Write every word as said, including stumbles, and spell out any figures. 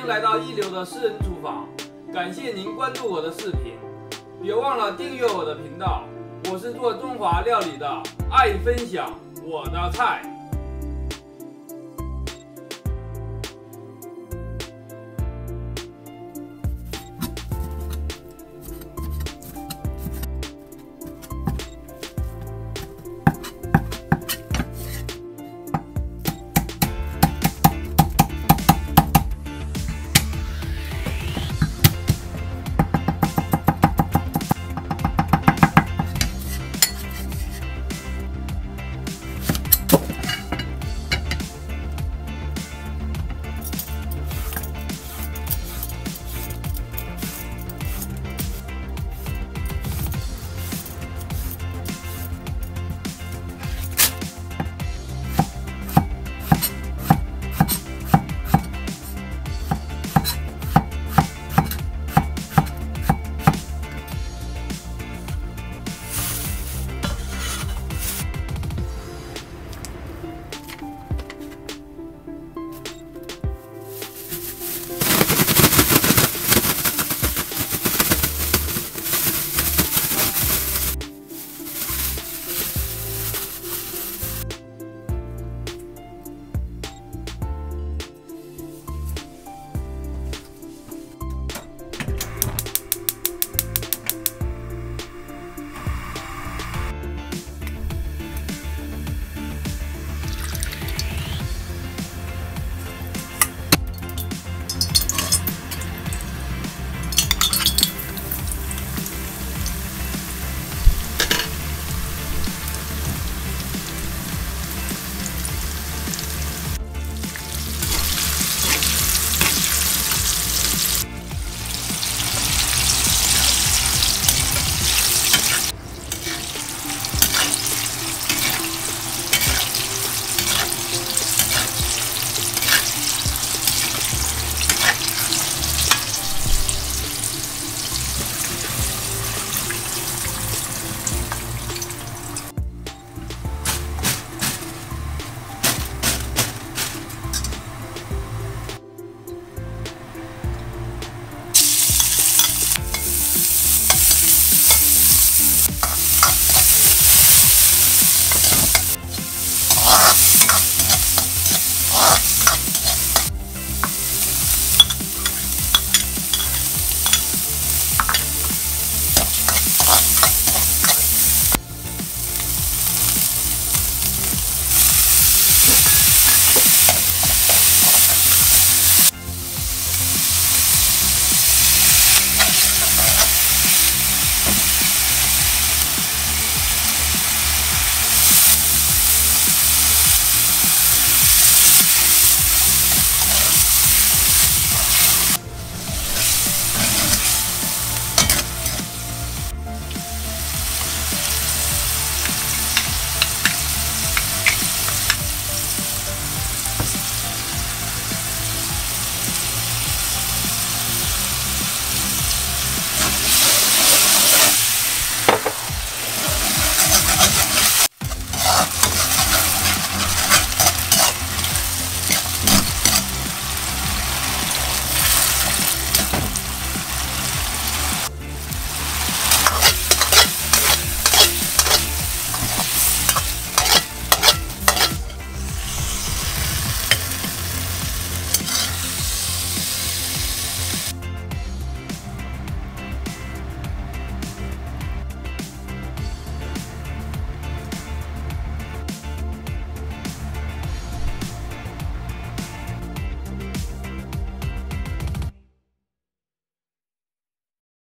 迎来到一流的私人厨房，感谢您关注我的视频，别忘了订阅我的频道。我是做中华料理的，爱分享我的菜。